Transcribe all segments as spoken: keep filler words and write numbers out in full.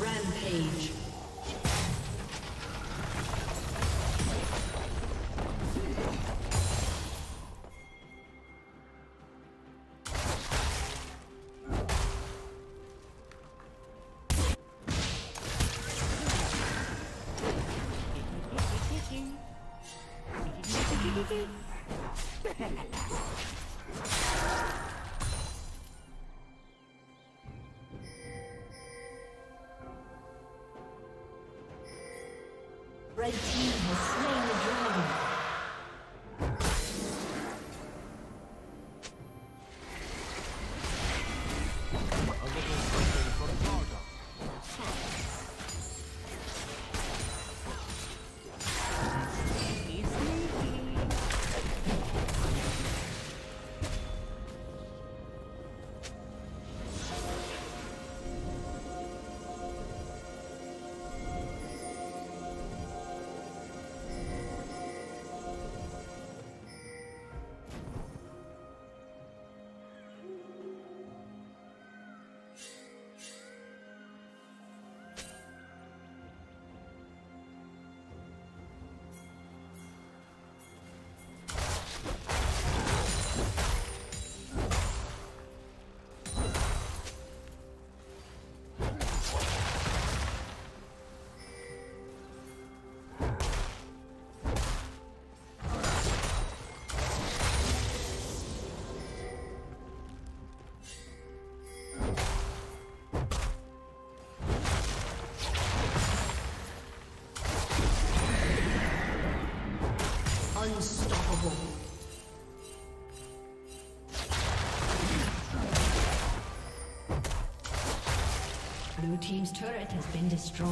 Rampage. Red team has slain the dragon. A little something for the powder. Sneaky, sneaky. Blue team's turret has been destroyed.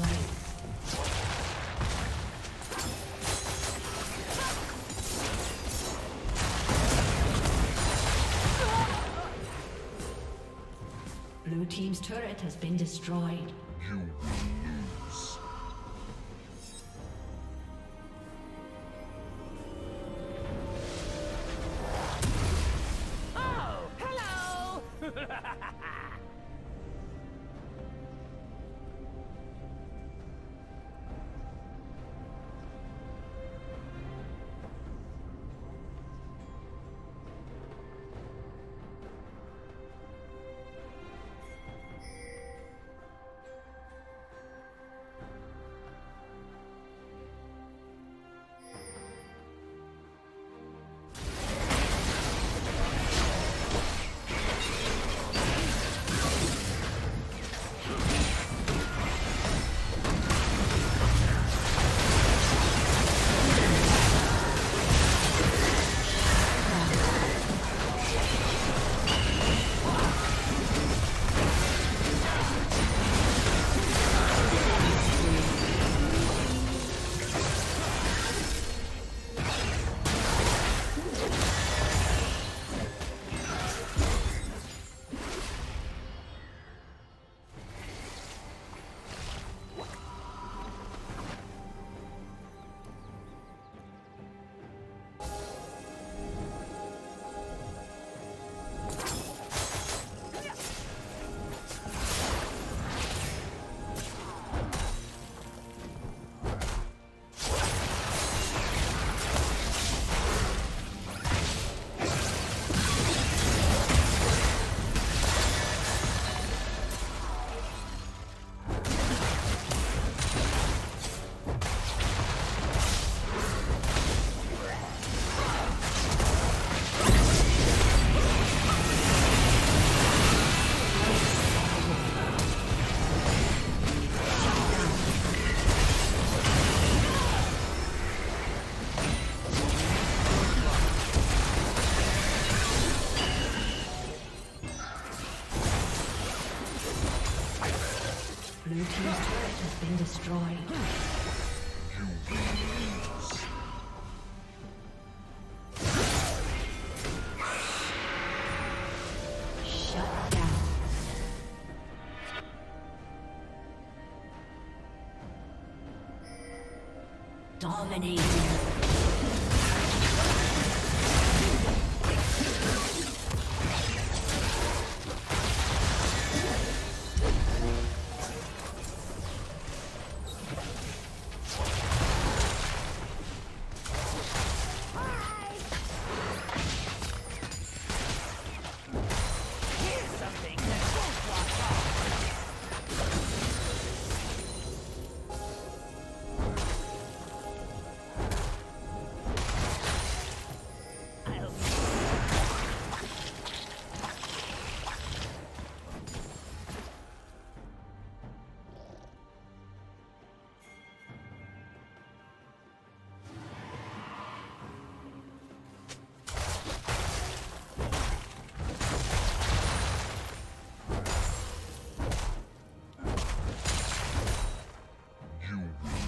Blue team's turret has been destroyed. You lose. Oh, hello! Blue team's turret has been destroyed. Shut down. Dominating.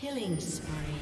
Killing spree.